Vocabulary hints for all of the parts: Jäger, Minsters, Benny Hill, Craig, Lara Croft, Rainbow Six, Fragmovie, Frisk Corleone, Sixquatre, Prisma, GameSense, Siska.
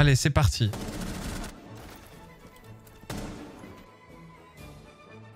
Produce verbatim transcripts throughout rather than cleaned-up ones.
Allez, c'est parti.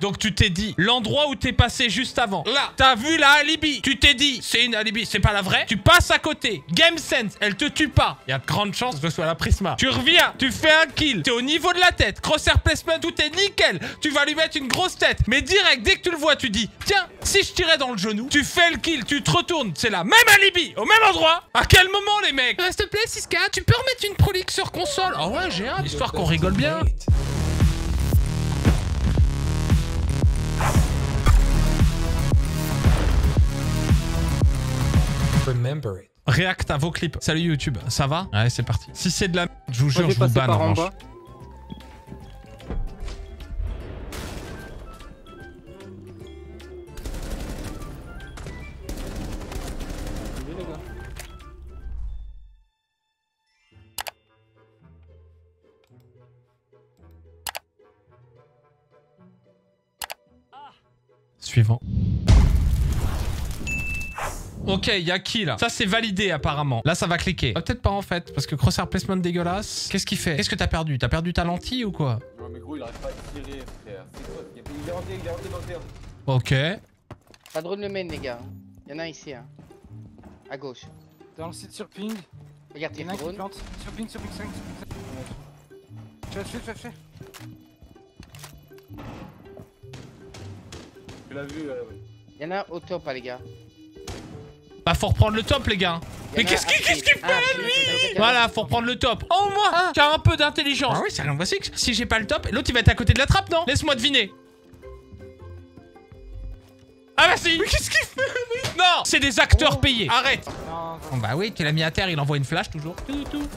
Donc tu t'es dit, l'endroit où t'es passé juste avant, là, t'as vu la alibi. Tu t'es dit, c'est une alibi, c'est pas la vraie. Tu passes à côté. GameSense, elle te tue pas. Il y a de grandes chances que ce soit la Prisma. Tu reviens, tu fais un kill. T'es au niveau de la tête. Crosshair placement, tout est nickel. Tu vas lui mettre une grosse tête. Mais direct, dès que tu le vois, tu dis, tiens, si je tirais dans le genou, tu fais le kill, tu te retournes. C'est la même alibi, au même endroit. À quel moment, les mecs? S'il te plaît, Siska, tu peux remettre une prolique sur console? Ah ouais, j'ai hâte. Histoire qu'on rigole bien. React à vos clips. Salut YouTube, ça va? Ouais, c'est parti. Si c'est de la merde, je vous jure, je vous banne en revanche. Suivant. Ok, il y a qui là? Ça c'est validé apparemment. Là ça va cliquer. Ah, peut-être pas en fait, parce que crosshair placement dégueulasse. Qu'est-ce qu'il fait? Qu'est-ce que t'as perdu? T'as perdu ta lentille ou quoi? Non mais gros, il arrive pas à tirer, frère. C'est quoi? Il est rentré, il est rentré dans le terre. Ok. Pas drone le main, les gars. Y'en a un ici, hein. À gauche. Dans le site sur ping. Regarde, il y en a un qui plante. Sur ping, sur ping cinq, sur ping cinq. Tu vas le tuer, tu vas le tuer. Tu l'as vu, euh, oui. Y'en a un au top, hein, les gars. Bah faut reprendre le top les gars. Mais qu'est-ce qu'il qu'est-ce qu'il fait lui? Voilà, faut reprendre le top. Oh moi, t'as un peu d'intelligence. Ah oui, c'est Rainbow Six. Si j'ai pas le top, l'autre il va être à côté de la trappe, non? Laisse-moi deviner. Ah bah si. Mais qu'est-ce qu'il fait? Non, c'est des acteurs payés. Arrête. Bon bah oui, tu l'as mis à terre, il envoie une flash toujours. Tout tout.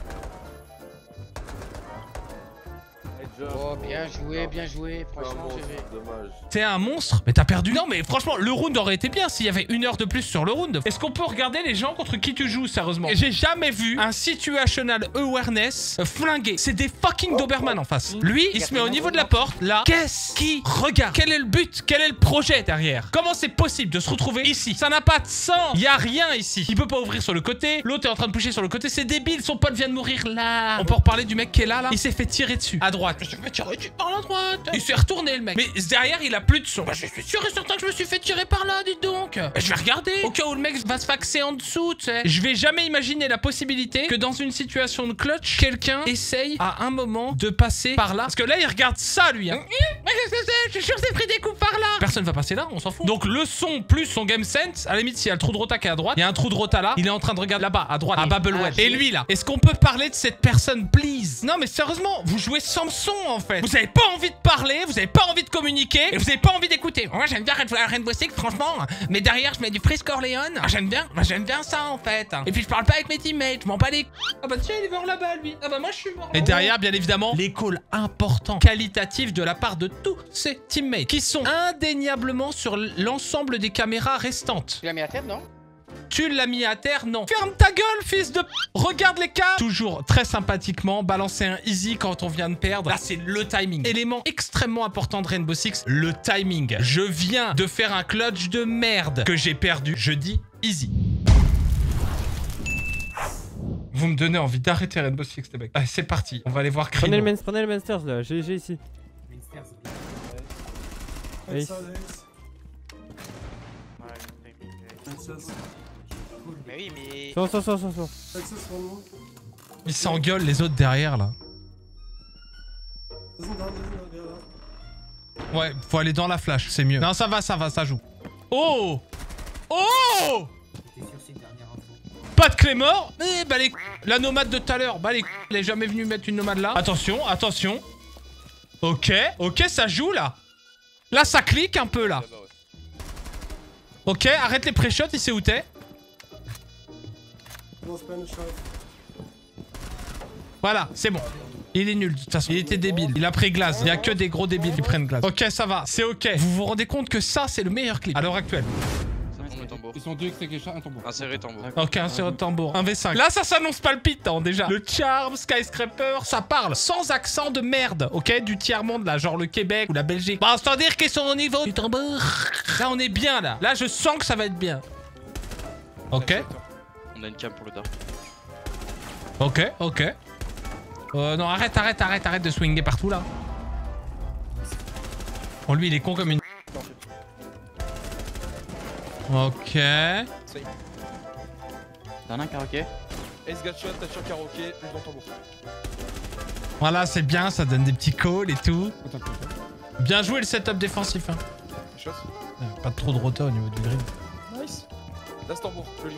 Oh, bien joué, bien joué, franchement, dommage. T'es un monstre, mais t'as perdu. Non, mais franchement, le round aurait été bien s'il y avait une heure de plus sur le round. Est-ce qu'on peut regarder les gens contre qui tu joues, sérieusement? J'ai jamais vu un situational awareness flingué. C'est des fucking Doberman en face. Lui, il se met au niveau de la porte, là. Qu'est-ce qu'il regarde? Quel est le but? Quel est le projet derrière? Comment c'est possible de se retrouver ici? Ça n'a pas de sens. Il y a rien ici. Il peut pas ouvrir sur le côté. L'autre est en train de pousser sur le côté. C'est débile, son pote vient de mourir là. On peut reparler du mec qui est là, là. Il s'est fait tirer dessus, à droite. Je me fais tirer dessus par la droite. Il s'est retourné le mec. Mais derrière il a plus de son. Bah, je suis sûr et certain que je me suis fait tirer par là, dites donc. Bah, je vais regarder. Au cas où le mec va se faxer en dessous, tu sais. Je vais jamais imaginer la possibilité que dans une situation de clutch, quelqu'un essaye à un moment de passer par là. Parce que là il regarde ça lui. Hein. Je suis sûr que c'est pris des coups par là. Personne va passer là, on s'en fout. Donc le son plus son game sense. À la limite, s'il y a le trou de rota qui est à droite, il y a un trou de rota là. Il est en train de regarder là-bas, à droite, à Babelweb. Et lui là. Est-ce qu'on peut parler de cette personne, please? Non mais sérieusement, vous jouez Samson. En fait, vous avez pas envie de parler, vous avez pas envie de communiquer et vous avez pas envie d'écouter. Moi j'aime bien Rainbow Six, franchement, mais derrière je mets du Frisk Corleone. Ah, j'aime bien, j'aime bien ça en fait. Et puis je parle pas avec mes teammates, je m'en bats les. Ah bah tiens, il est mort là-bas lui. Ah bah moi je suis mort. Et derrière, bien évidemment, les calls importants, qualitatifs de la part de tous ces teammates qui sont indéniablement sur l'ensemble des caméras restantes. Tu l'as mis à terre, non? Tu l'as mis à terre, non. Ferme ta gueule, fils de... Regarde les cas. Toujours très sympathiquement, balancer un easy quand on vient de perdre. Là, c'est le timing. Élément extrêmement important de Rainbow Six, le timing. Je viens de faire un clutch de merde que j'ai perdu. Je dis easy. Vous me donnez envie d'arrêter Rainbow Six, les mecs. Allez, c'est parti. On va aller voir Craig. Prenez, prenez le Minsters, là. G G ici. Minsters. Hey. Hey. Mais oui, mais... Sors, sors, sors, sors. Ils s'engueulent les autres derrière là. Ouais, faut aller dans la flash, c'est mieux. Non, ça va, ça va, ça joue. Oh! Oh! Pas de clé mort? Eh bah les... La nomade de tout à l'heure, bah les... Elle est jamais venue mettre une nomade là. Attention, attention. Ok, ok, ça joue là. Là, ça clique un peu là. Ok, arrête les pré-shots, il sait où t'es. Voilà, c'est bon. Il est nul de toute façon. Il était débile. Il a pris glace. Il y a que des gros débiles qui prennent glace. Ok, ça va, c'est ok. Vous vous rendez compte que ça, c'est le meilleur clip à l'heure actuelle. Ils sont deux extraits, un tambour. Insérer tambour. Ok, insérer tambour. Un V cinq. Là, ça s'annonce palpitant déjà. Le charme, skyscraper, ça parle sans accent de merde, ok? Du tiers-monde là, genre le Québec ou la Belgique. Bah, c'est à dire qu'ils sont au niveau du tambour. Là, on est bien là. Là, je sens que ça va être bien. Ok. On a une cam pour le dark. Ok, ok. Euh, non, arrête, arrête, arrête, arrête de swinguer partout là. Bon, lui il est con comme une. Ok. T'en as un karaoké? Ace Gatshot, Thatcher karaoké, plus dans ton bourg. Voilà, c'est bien, ça donne des petits calls et tout. Bien joué le setup défensif. Hein. Pas trop de rota au niveau du green. Nice. Là c'est tambour, le lion.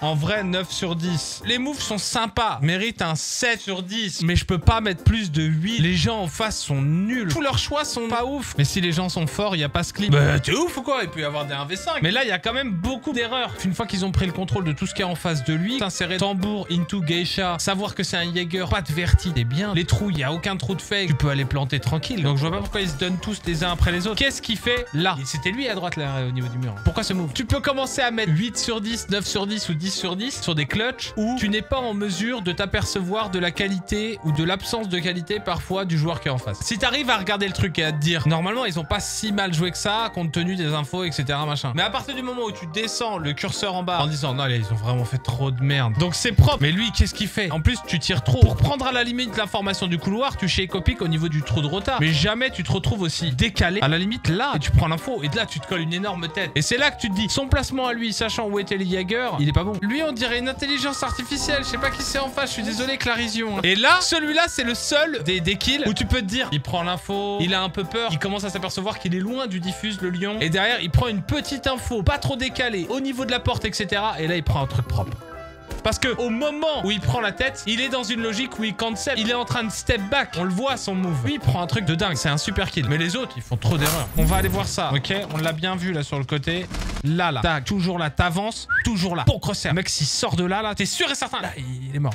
En vrai, neuf sur dix. Les moves sont sympas, méritent un sept sur dix, mais je peux pas mettre plus de huit. Les gens en face sont nuls. Tous leurs choix sont pas ouf. Mais si les gens sont forts, il n'y a pas ce clip. Bah, t'es ouf ou quoi? Il peut y avoir des un v cinq. Mais là, il y a quand même beaucoup d'erreurs. Une fois qu'ils ont pris le contrôle de tout ce qu'il y a en face de lui, s'insérer tambour into geisha, savoir que c'est un Jäger, pas de verti, t'es bien. Les trous, il n'y a aucun trou de fake. Tu peux aller planter tranquille. Donc, je vois pas pourquoi ils se donnent tous les uns après les autres. Qu'est-ce qu'il fait là? C'était lui à droite, là, au niveau du mur. Pourquoi ce move? Tu peux commencer à mettre huit sur dix, neuf sur dix ou dix sur dix sur des clutches où tu n'es pas en mesure de t'apercevoir de la qualité ou de l'absence de qualité parfois du joueur qui est en face. Si t'arrives à regarder le truc et à te dire normalement ils ont pas si mal joué que ça compte tenu des infos etc machin, mais à partir du moment où tu descends le curseur en bas en disant non ils ont vraiment fait trop de merde donc c'est propre, mais lui qu'est-ce qu'il fait? En plus tu tires trop pour prendre à la limite l'information du couloir, tu shake-opiques au niveau du trou de retard, mais jamais tu te retrouves aussi décalé à la limite là et tu prends l'info et de là tu te colles une énorme tête et c'est là que tu te dis son placement à lui sachant où était le Jäger il est pas bon. Lui on dirait une intelligence artificielle, je sais pas qui c'est en face, je suis désolé Clarision. Et là, celui-là c'est le seul des, des kills où tu peux te dire, il prend l'info, il a un peu peur, il commence à s'apercevoir qu'il est loin du diffuse le lion, et derrière il prend une petite info, pas trop décalée, au niveau de la porte et cetera. Et là il prend un truc propre. Parce que au moment où il prend la tête, il est dans une logique où il cancel, il est en train de step back. On le voit son move. Lui, il prend un truc de dingue, c'est un super kill. Mais les autres, ils font trop d'erreurs. On va aller voir ça. Ok, on l'a bien vu là sur le côté. Là, là. Tac, toujours là, t'avances, toujours là. Bon crosshair. Mec, s'il sort de là, là, t'es sûr et certain. Là, il est mort.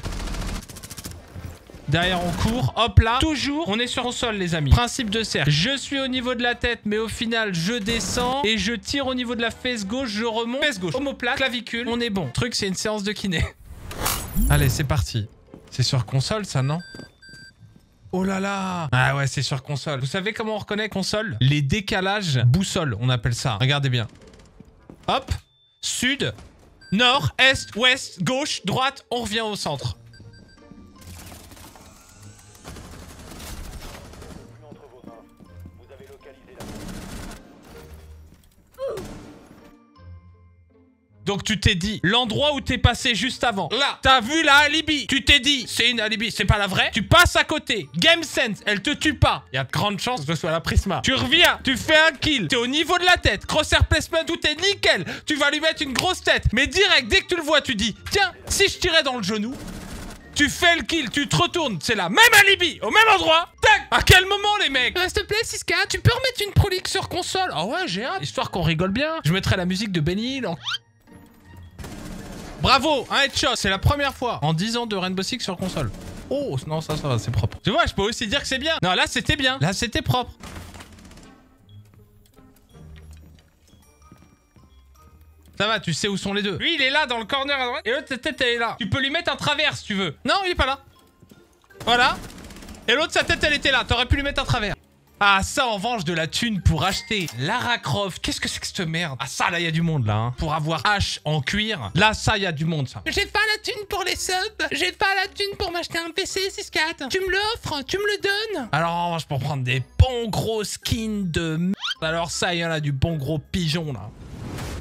Derrière, on court. Hop là. Toujours, on est sur le sol, les amis. Principe de cercle. Je suis au niveau de la tête, mais au final, je descends et je tire au niveau de la fesse gauche. Je remonte. Fesse gauche. Omoplate, clavicule. On est bon. Le truc, c'est une séance de kiné. Allez, c'est parti. C'est sur console, ça, non? Oh là là! Ah ouais, c'est sur console. Vous savez comment on reconnaît console? Les décalages boussole, on appelle ça. Regardez bien. Hop. Sud, nord, est, ouest, gauche, droite. On revient au centre. Donc tu t'es dit, l'endroit où t'es passé juste avant, là, t'as vu la alibi. Tu t'es dit, c'est une alibi, c'est pas la vraie. Tu passes à côté. GameSense, elle te tue pas. Il y a de grandes chances que ce soit la Prisma. Tu reviens, tu fais un kill. T'es au niveau de la tête. Crosshair placement, tout est nickel. Tu vas lui mettre une grosse tête. Mais direct, dès que tu le vois, tu dis, tiens, si je tirais dans le genou, tu fais le kill, tu te retournes. C'est la même alibi, au même endroit. Tac. À quel moment, les mecs? S'il te plaît, Siska, tu peux remettre une prolique sur console? Ah ouais, j'ai hâte. Histoire qu'on rigole bien. Je mettrai la musique de Benny Hill en... Bravo, un headshot, c'est la première fois en dix ans de Rainbow Six sur console. Oh, non, ça, ça va, c'est propre. Tu vois, je peux aussi dire que c'est bien. Non, là, c'était bien. Là, c'était propre. Ça va, tu sais où sont les deux. Lui, il est là, dans le corner à droite. Et l'autre, sa tête, elle est là. Tu peux lui mettre un travers, si tu veux. Non, il est pas là. Voilà. Et l'autre, sa tête, elle était là. T'aurais pu lui mettre un travers. Ah, ça, en revanche, de la thune pour acheter Lara Croft. Qu'est-ce que c'est que cette merde? Ah, ça, là, il y a du monde, là. Hein. Pour avoir H en cuir. Là, ça, il y a du monde, ça. J'ai pas la thune pour les subs. J'ai pas la thune pour m'acheter un P C six quatre. Tu me l'offres? Tu me le donnes? Alors, en revanche, pour prendre des bons gros skins de merde. Alors, ça, il y en a du bon gros pigeon, là.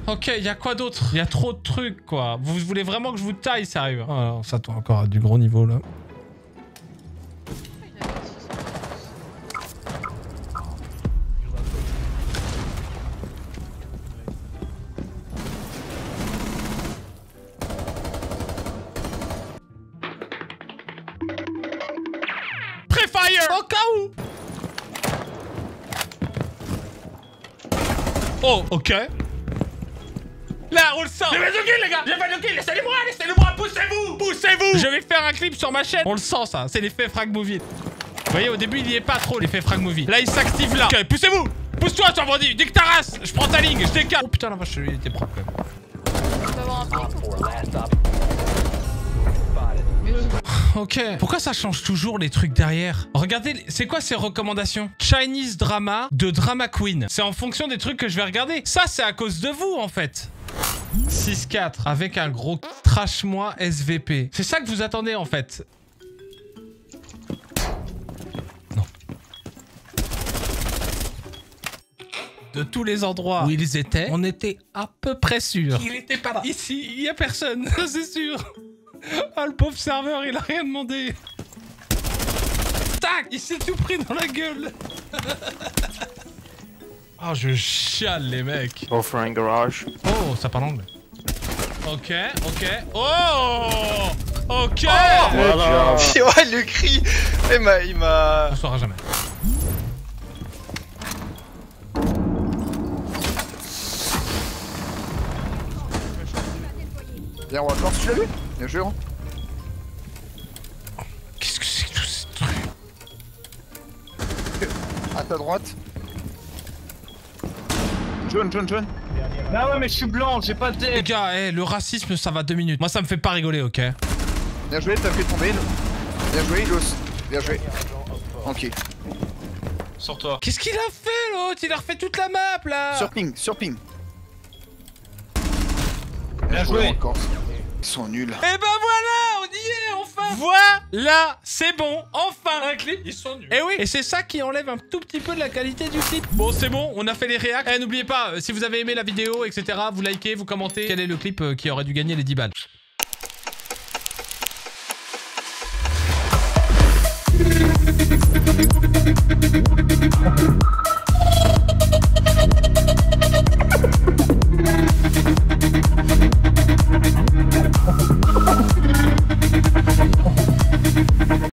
Ok, il y a quoi d'autre? Il y a trop de trucs, quoi. Vous voulez vraiment que je vous taille, sérieux? Oh, alors, ça, toi, encore à du gros niveau, là. Au cas où. Oh, ok. Là, on le sent. J'ai fait du kill, les gars. J'ai fait du kill. Laissez-le-moi, laissez-le-moi. Poussez-vous, poussez-vous. Je vais faire un clip sur ma chaîne. On le sent, ça. C'est l'effet Fragmovie. Vous voyez, au début, il y est pas trop, l'effet Fragmovie. Là, il s'active là. Ok, poussez-vous. Pousse-toi, tu as vendu. Dis que ta race. Je prends ta ligne. Je t'écarte. Oh putain, la vache, il était propre, quand même. Ok. Pourquoi ça change toujours les trucs derrière? Regardez, c'est quoi ces recommandations? Chinese drama de drama queen. C'est en fonction des trucs que je vais regarder. Ça, c'est à cause de vous, en fait. six quatre avec un gros trash-moi S V P. C'est ça que vous attendez en fait. Non. De tous les endroits où ils étaient, on était à peu près sûr. Il était pas là. Ici, il n'y a personne, c'est sûr. Ah, le pauvre serveur, il a rien demandé. Tac, il s'est tout pris dans la gueule. Ah, oh, je chiale les mecs. Offering garage. Oh, ça parle anglais. Ok, ok. Oh, ok. Oh, voilà. Ouais, le cri. Il m'a... On saura jamais. Bien, on va voir si tu l'as vu. Bien joué, hein. Qu'est-ce que c'est que tout ce truc? À ta droite. John, John, John. Bah ouais, mais je suis blanc, j'ai pas de... Les gars, hey, le racisme, ça va deux minutes. Moi, ça me fait pas rigoler, ok? Bien joué, t'as fait tomber. Bien joué, Ilos. Bien joué. Ok. Sur toi. Qu'est-ce qu'il a fait, l'autre? Il a refait toute la map, là. Sur ping, sur ping. Bien, Bien joué. joué. Encore. Ils sont nuls. Et eh ben voilà, on y est enfin. Voilà, c'est bon, enfin un clip, ils sont nuls. Et oui, et c'est ça qui enlève un tout petit peu de la qualité du clip. Bon, c'est bon, on a fait les réacts. Eh, n'oubliez pas, si vous avez aimé la vidéo, et cetera, vous likez, vous commentez. Quel est le clip qui aurait dû gagner les dix balles?